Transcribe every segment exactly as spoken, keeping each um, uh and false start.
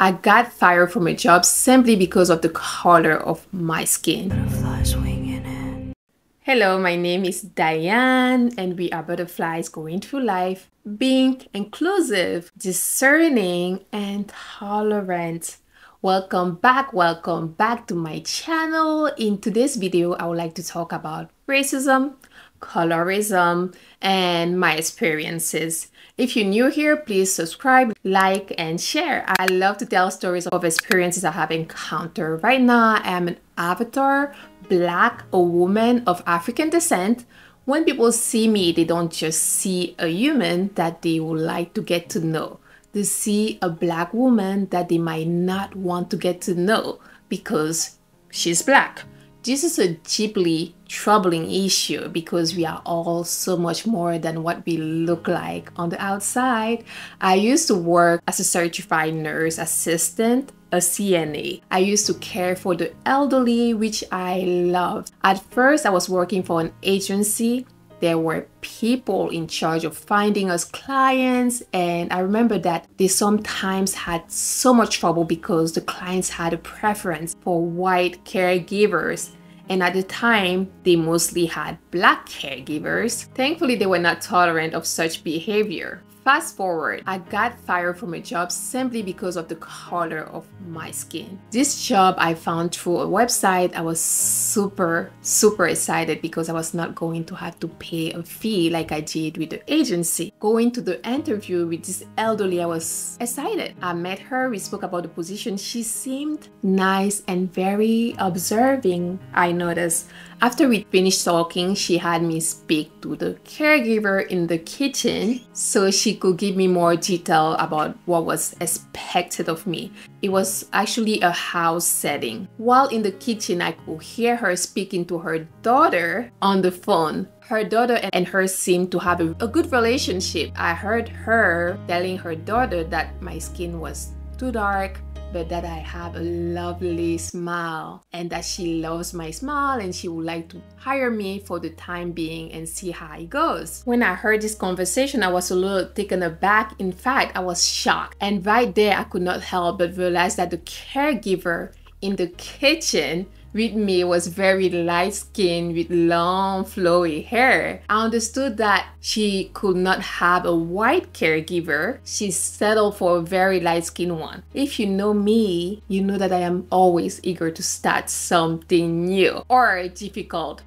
I got fired from a job simply because of the color of my skin. Butterflies winging it. Hello, my name is Diane and we are butterflies going through life, being inclusive, discerning, and tolerant. Welcome back, welcome back to my channel. In today's video, I would like to talk about racism, colorism, and my experiences. If you're new here, please subscribe, like, and share. I love to tell stories of experiences I have encountered. Right now, I am an avatar, black, a woman of African descent. When people see me, they don't just see a human that they would like to get to know. They see a black woman that they might not want to get to know because she's black. This is a deeply troubling issue because we are all so much more than what we look like on the outside. I used to work as a certified nurse assistant, a C N A. I used to care for the elderly, which I loved. At first, I was working for an agency. There were people in charge of finding us clients, and I remember that they sometimes had so much trouble because the clients had a preference for white caregivers, and at the time they mostly had black caregivers. Thankfully, they were not tolerant of such behavior. Fast forward, I got fired from a job simply because of the color of my skin. This job I found through a website. I was super, super excited because I was not going to have to pay a fee like I did with the agency. Going to the interview with this elderly, I was excited. I met her, we spoke about the position. She seemed nice and very observing, I noticed. After we finished talking, she had me speak to the caregiver in the kitchen so she could give me more detail about what was expected of me. It was actually a house setting. While in the kitchen, I could hear her speaking to her daughter on the phone. Her daughter and her seemed to have a good relationship. I heard her telling her daughter that my skin was too dark, but that I have a lovely smile and that she loves my smile and she would like to hire me for the time being and see how it goes. When I heard this conversation, I was a little taken aback. In fact, I was shocked. And right there, I could not help but realize that the caregiver in the kitchen with me was very light-skinned with long flowy hair. I understood that she could not have a white caregiver. She settled for a very light-skinned one. If you know me, you know that I am always eager to start something new or difficult.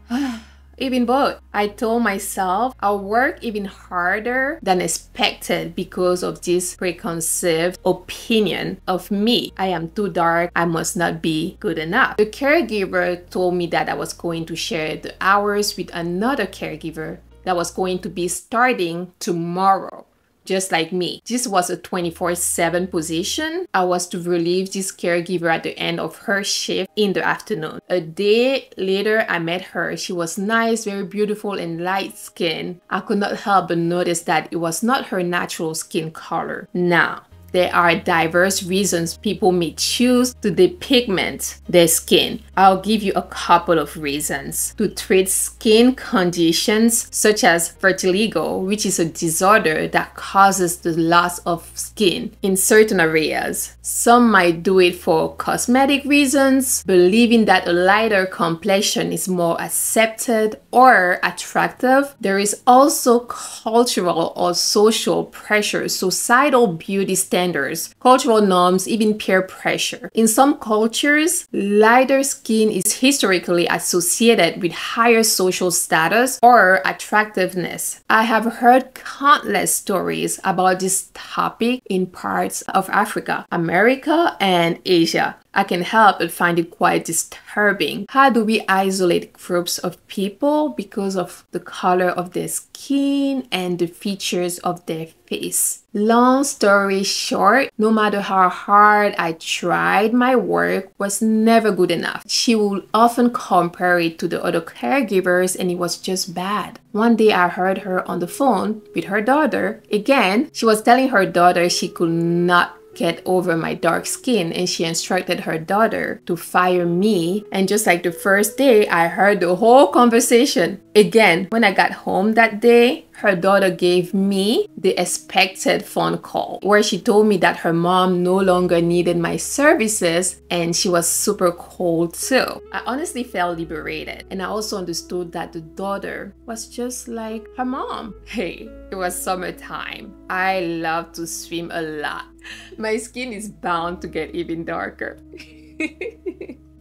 Even both. I told myself I'll work even harder than expected because of this preconceived opinion of me. I am too dark. I must not be good enough. The caregiver told me that I was going to share the hours with another caregiver that was going to be starting tomorrow, just like me. This was a twenty-four seven position. I was to relieve this caregiver at the end of her shift in the afternoon. A day later, I met her. She was nice, very beautiful, and light-skinned. I could not help but notice that it was not her natural skin color. Now, there are diverse reasons people may choose to depigment their skin. I'll give you a couple of reasons. To treat skin conditions such as vitiligo, which is a disorder that causes the loss of skin in certain areas. Some might do it for cosmetic reasons, believing that a lighter complexion is more accepted or attractive. There is also cultural or social pressure, societal beauty standards. Standards, cultural norms, even peer pressure. In some cultures, lighter skin is historically associated with higher social status or attractiveness. I have heard countless stories about this topic in parts of Africa, America, and Asia. I can help but find it quite disturbing. How do we isolate groups of people because of the color of their skin and the features of their face? Long story short, no matter how hard I tried, my work was never good enough. She would often compare it to the other caregivers and it was just bad. One day I heard her on the phone with her daughter. Again, she was telling her daughter she could not get over my dark skin and she instructed her daughter to fire me. And just like the first day, I heard the whole conversation. Again, when I got home that day, her daughter gave me the expected phone call where she told me that her mom no longer needed my services and she was super cold too. I honestly felt liberated, and I also understood that the daughter was just like her mom. Hey, it was summertime. I love to swim a lot. My skin is bound to get even darker.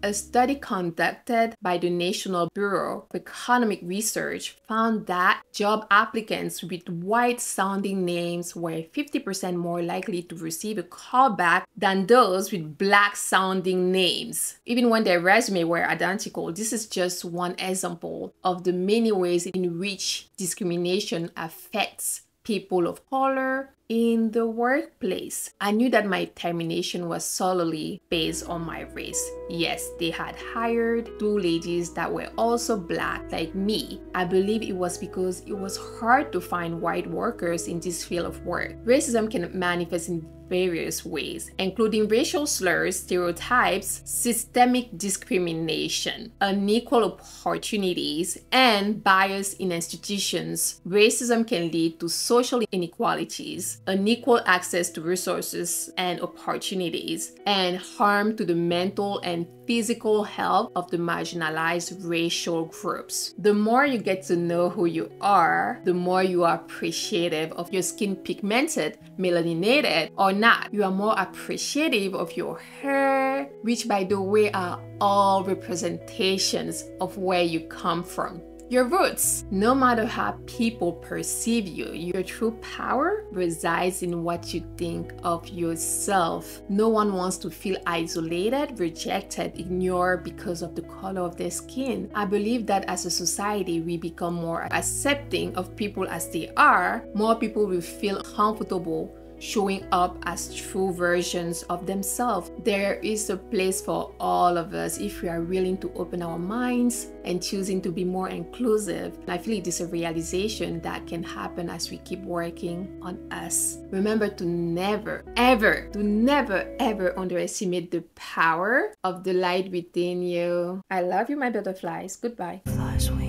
A study conducted by the National Bureau of Economic Research found that job applicants with white-sounding names were fifty percent more likely to receive a callback than those with black-sounding names, even when their resumes were identical. This is just one example of the many ways in which discrimination affects people of color in the workplace. I knew that my termination was solely based on my race. Yes, they had hired two ladies that were also black like me. I believe it was because it was hard to find white workers in this field of work. Racism can manifest in various ways, including racial slurs, stereotypes, systemic discrimination, unequal opportunities, and bias in institutions. Racism can lead to social inequalities, unequal access to resources and opportunities, and harm to the mental and physical health of the marginalized racial groups. The more you get to know who you are, the more you are appreciative of your skin, pigmented, melanated, or not. You are more appreciative of your hair, which by the way are all representations of where you come from. Your roots. No matter how people perceive you, your true power resides in what you think of yourself. No one wants to feel isolated, rejected, ignored because of the color of their skin. I believe that as a society, we become more accepting of people as they are. More people will feel comfortable showing up as true versions of themselves. There is a place for all of us if we are willing to open our minds and choosing to be more inclusive. I feel it is a realization that can happen as we keep working on us. Remember to never, ever, to never, ever underestimate the power of the light within you. I love you, my butterflies. Goodbye. Flies.